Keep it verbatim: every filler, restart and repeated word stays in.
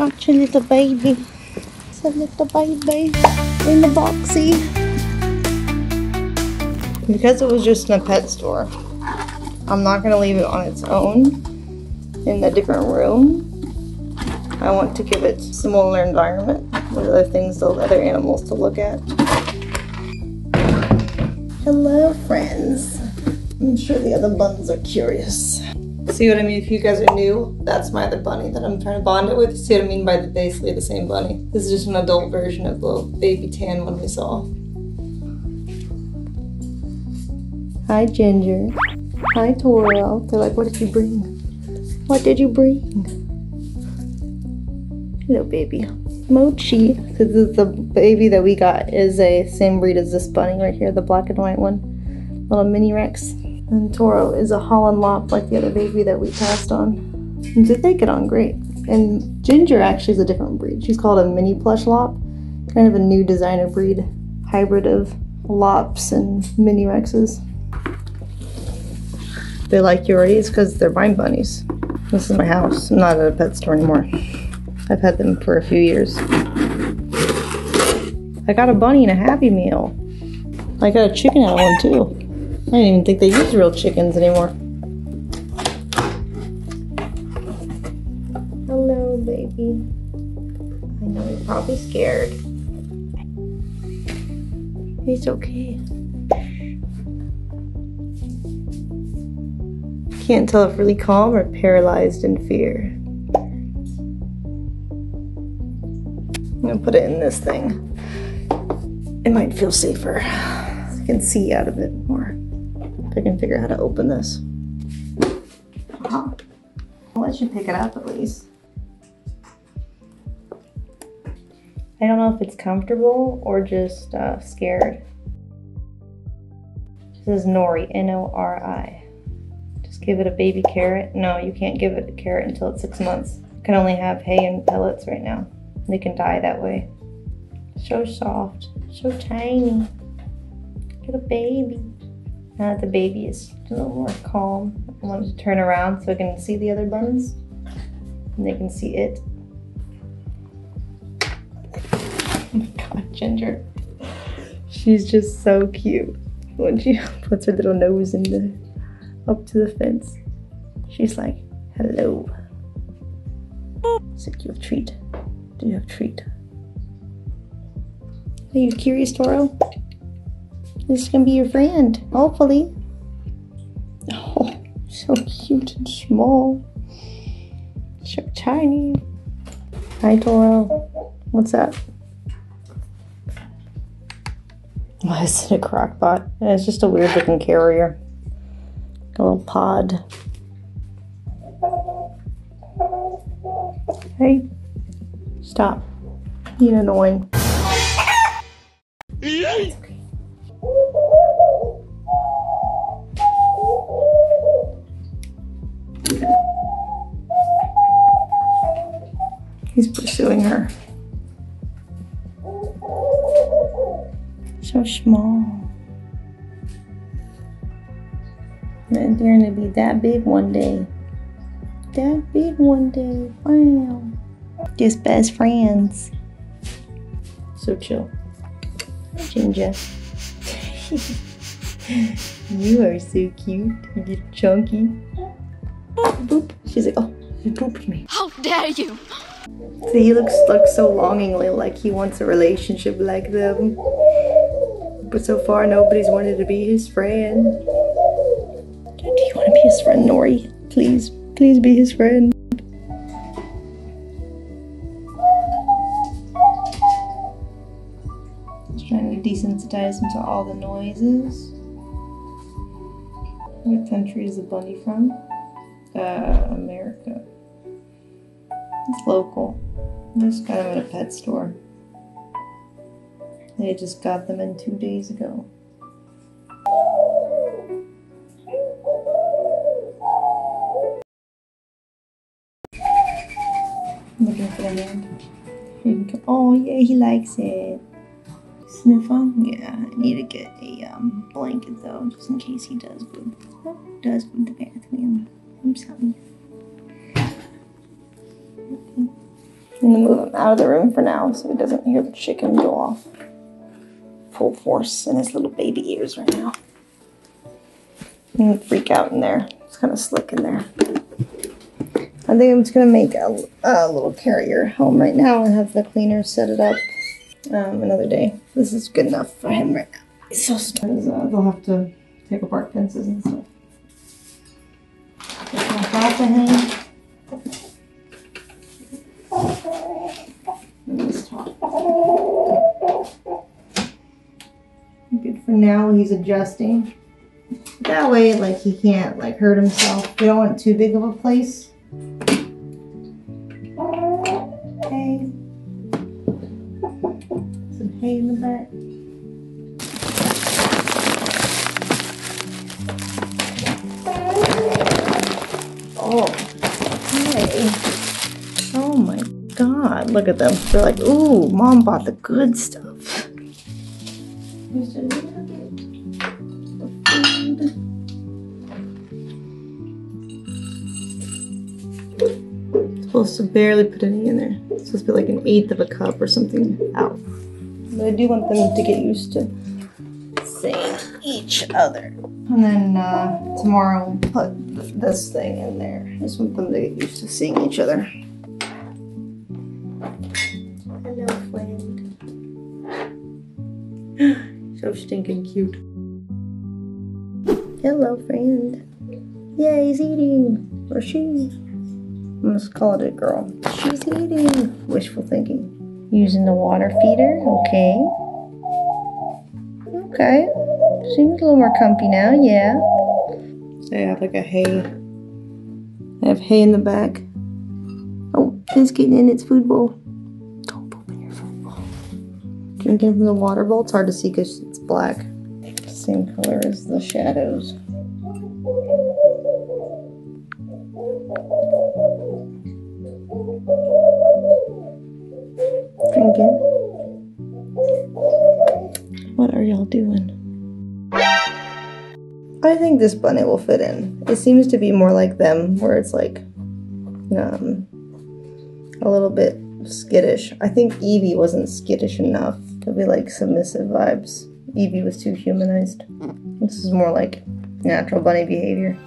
Actually, the baby. It's a little baby in the boxy. Because it was just in a pet store, I'm not going to leave it on its own in a different room. I want to give it a similar environment with other things, the other animals to look at. Hello, friends. I'm sure the other buns are curious. See what I mean? If you guys are new, that's my other bunny that I'm trying to bond it with. See what I mean by the basically the same bunny? This is just an adult version of the baby tan one we saw. Hi, Ginger. Hi, Toro. They're like, what did you bring? What did you bring? Hello, baby. Mochi, because the baby that we got is a same breed as this bunny right here, the black and white one. Little mini Rex. And Toro is a Holland Lop, like the other baby that we passed on. And so they get on great. And Ginger actually is a different breed. She's called a Mini Plush Lop. Kind of a new designer breed, hybrid of Lops and mini Rexes. They like Yoris because they're mine bunnies. This is my house. I'm not at a pet store anymore. I've had them for a few years. I got a bunny and a Happy Meal. I got a chicken out of one too. I didn't even think they used real chickens anymore. Hello, baby. I know you're probably scared. It's okay. Can't tell if really calm or paralyzed in fear. I'm gonna put it in this thing. It might feel safer. I can see out of it more. I can figure out how to open this. I'll let you pick it up at least. I don't know if it's comfortable or just uh, scared. This is Nori, N O R I. Just give it a baby carrot. No, you can't give it a carrot until it's six months. You can only have hay and pellets right now. They can die that way. So soft, so tiny. Get a baby. Now that the baby is a little more calm, I want it to turn around so I can see the other buns and they can see it. Oh my God, Ginger. She's just so cute. When she puts her little nose in the, up to the fence, she's like, hello. Sick, you have a treat. Do you have a treat? Are you curious, Toro? This is gonna be your friend, hopefully. Oh, so cute and small. So tiny. Hi, Toro. What's up? Why is it a crock pot? It's just a weird looking carrier. A little pod. Hey. Stop. You're annoying. It's okay. He's pursuing her. So small. They're gonna be that big one day. That big one day. Wow. Just best friends. So chill. Ginger. You are so cute. You get chunky. Boop. She's like, oh, you pooped me. How dare you! So he looks looks so longingly like he wants a relationship like them. But so far nobody's wanted to be his friend. Do you want to be his friend, Nori? Please, please be his friend. Trying to desensitize him to all the noises. What country is the bunny from? Uh, America. It's local. I just got them at a pet store. They just got them in two days ago. Looking for the hand. Oh yeah, he likes it. Sniffer? Yeah, I need to get a um, blanket though, just in case he does poop. Oh, does poop the bathroom. I'm sorry. Okay. I'm gonna move him out of the room for now so he doesn't hear the chicken go off full force in his little baby ears right now. And freak out in there. It's kind of slick in there. I think I'm just gonna make a, a little carrier home right now and have the cleaner set it up um, another day. This is good enough for him right now. It's so strange. Uh, they'll have to take apart fences and stuff. Get my back to him. Good for now. He's adjusting. That way, like he can't like hurt himself. We don't want too big of a place. Hay. Some hay in the back. Oh, hey. Oh my God, look at them. They're like, ooh, mom bought the good stuff. Here's a little bit of food. Supposed to barely put any in there. It's supposed to be like an eighth of a cup or something out. But I do want them to get used to seeing each other. And then uh, tomorrow we'll put th this thing in there. I just want them to get used to seeing each other. Hello, friend. So stinking cute. Hello, friend. Yeah, he's eating. Or she. I'm just call it a girl. She's eating. Wishful thinking. Using the water feeder. Okay. Okay. Seems a little more comfy now, yeah. So I have like a hay. I have hay in the back. Oh, biscuit in its food bowl. Don't poop in your food bowl. Drinking from the water bowl. It's hard to see because it's black. Same color as the shadows. Drinking. What are y'all doing? I think this bunny will fit in. It seems to be more like them, where it's like um, a little bit skittish. I think Evie wasn't skittish enough to be like submissive vibes. Evie was too humanized. This is more like natural bunny behavior.